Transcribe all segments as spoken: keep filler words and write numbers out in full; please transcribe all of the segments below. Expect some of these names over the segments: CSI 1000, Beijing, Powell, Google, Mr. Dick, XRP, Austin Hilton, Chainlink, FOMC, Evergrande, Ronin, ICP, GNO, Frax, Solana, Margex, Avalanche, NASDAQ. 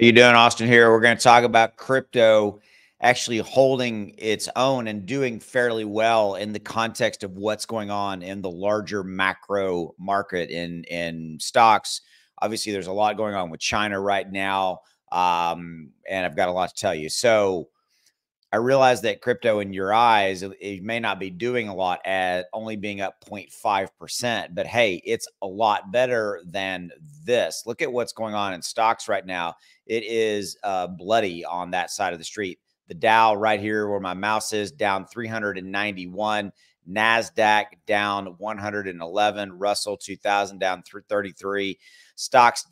How you doing, Austin? Here we're going to talk about crypto actually holding its own and doing fairly well in the context of what's going on in the larger macro market in in stocks. Obviously, there's a lot going on with China right now, um, and I've got a lot to tell you. So I realize that crypto in your eyes, it, it may not be doing a lot at only being up zero point five percent, but hey, it's a lot better than this. Look at what's going on in stocks right now. It is uh, bloody on that side of the street. The Dow right here where my mouse is down three hundred ninety-one, NASDAQ down one hundred eleven, Russell two thousand down thirty-three. Stocks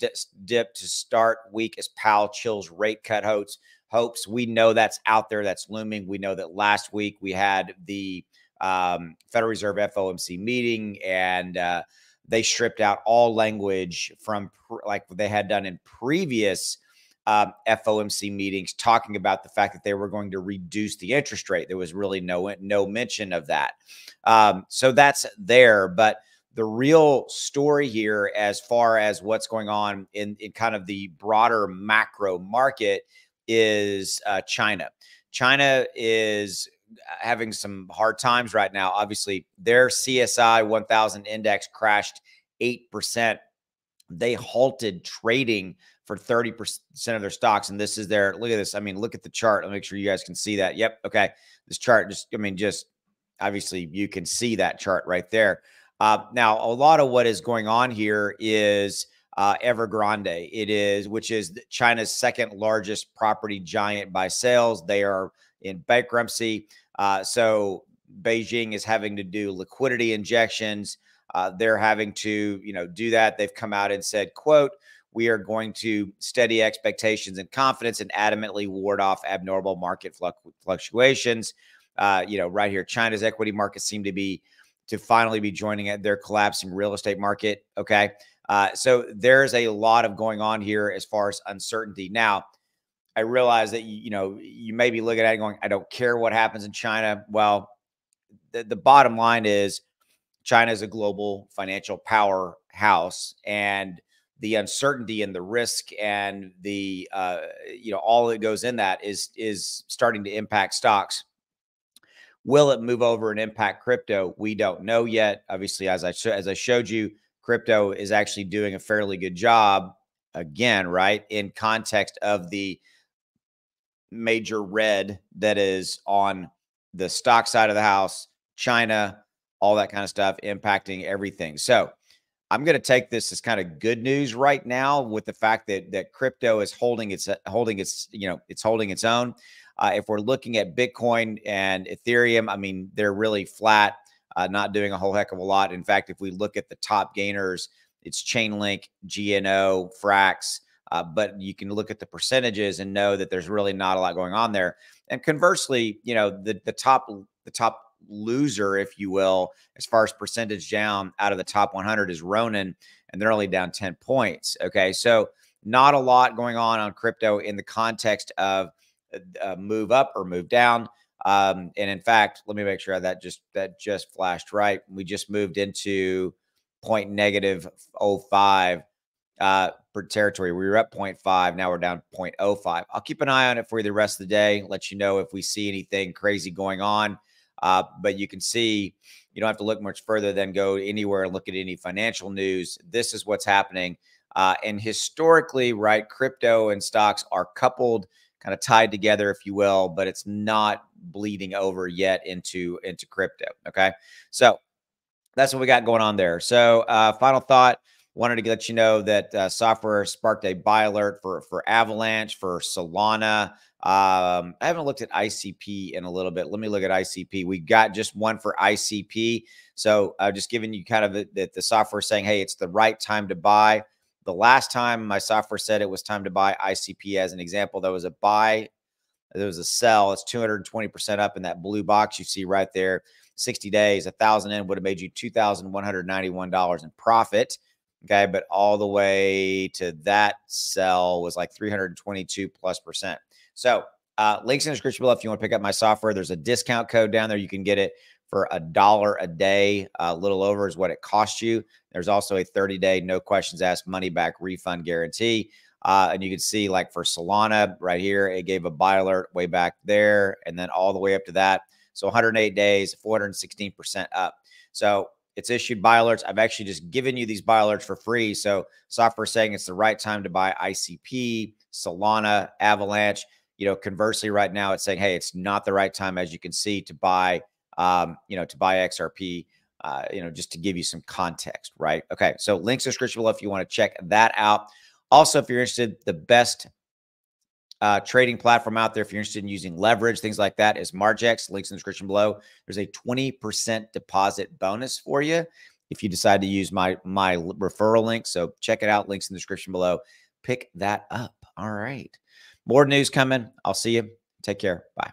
dipped to start week as Powell chills rate cut hopes. Hopes. We know that's out there. That's looming. We know that last week we had the um, Federal Reserve F O M C meeting, and uh, they stripped out all language from like they had done in previous um, F O M C meetings, talking about the fact that they were going to reduce the interest rate. There was really no no mention of that. Um, so that's there. But the real story here, as far as what's going on in, in kind of the broader macro market, is uh, China. China is having some hard times right now. Obviously, their C S I one thousand index crashed eight percent. They halted trading for thirty percent of their stocks. And this is their, look at this. I mean, look at the chart. I'll make sure you guys can see that. Yep. Okay. This chart just, I mean, just obviously you can see that chart right there. Uh, now, a lot of what is going on here is Uh, Evergrande, it is, which is China's second largest property giant by sales. They are in bankruptcy. Uh, so Beijing is having to do liquidity injections. Uh, they're having to, you know, do that. They've come out and said, quote, "We are going to steady expectations and confidence and adamantly ward off abnormal market fluctuations." Uh, you know, right here, China's equity markets seem to be to finally be joining at their collapsing real estate market. Okay. Uh, so there's a lot of going on here as far as uncertainty. Now, I realize that, you, you know, you may be looking at it going, I don't care what happens in China. Well, the, the bottom line is China is a global financial powerhouse, and the uncertainty and the risk and the, uh, you know, all that goes in that is, is starting to impact stocks. Will it move over and impact crypto? We don't know yet. Obviously, as I, as I showed you, crypto is actually doing a fairly good job, again, right, in context of the major red that is on the stock side of the house, China, all that kind of stuff impacting everything. So I'm going to take this as kind of good news right now with the fact that that crypto is holding its holding its you know it's holding its own. Uh, if we're looking at Bitcoin and Ethereum, I mean, they're really flat. Uh, not doing a whole heck of a lot. In fact, if we look at the top gainers, it's Chainlink, G N O, Frax, uh, but you can look at the percentages and know that there's really not a lot going on there. And conversely, you know, the the top the top loser, if you will, as far as percentage down out of the top one hundred is Ronin, and they're only down ten points. Okay, so not a lot going on on crypto in the context of uh, move up or move down. Um, and in fact, let me make sure that just, that just flashed right. We just moved into point negative oh five, uh, per territory. We were up point five. Now we're down point oh five. I'll keep an eye on it for you the rest of the day. Let you know if we see anything crazy going on. Uh, but you can see, you don't have to look much further than go anywhere and look at any financial news. This is what's happening. Uh, and historically, right, crypto and stocks are coupled, kind of tied together, if you will, but it's not bleeding over yet into into crypto. Okay, so that's what we got going on there. So uh, final thought, wanted to let you know that uh, software sparked a buy alert for for Avalanche, for Solana. Um, I haven't looked at I C P in a little bit. Let me look at I C P. We got just one for I C P. So uh, just giving you kind of the, the, the software saying, hey, it's the right time to buy. The last time my software said it was time to buy I C P, as an example, there was a buy, there was a sell. It's two hundred twenty percent up in that blue box you see right there. sixty days, one thousand in would have made you two thousand one hundred ninety-one dollars in profit. Okay, but all the way to that sell was like three hundred twenty-two plus percent. So uh, links in the description below if you want to pick up my software. There's a discount code down there. You can get it for a dollar a day, a little over is what it costs you. There's also a thirty day, no questions asked money back refund guarantee. Uh, and you can see, like for Solana right here, it gave a buy alert way back there and then all the way up to that. So one hundred eight days, four hundred sixteen percent up. So it's issued buy alerts. I've actually just given you these buy alerts for free. So software saying it's the right time to buy I C P, Solana, Avalanche. You know, conversely, right now it's saying, hey, it's not the right time, as you can see, to buy, um, you know, to buy X R P. Uh, you know, just to give you some context, right? Okay, so links description below if you want to check that out. Also, if you're interested, the best uh, trading platform out there, if you're interested in using leverage, things like that, is Margex. Links in the description below. There's a twenty percent deposit bonus for you if you decide to use my my referral link. So check it out. Links in the description below. Pick that up. All right. More news coming. I'll see you. Take care. Bye.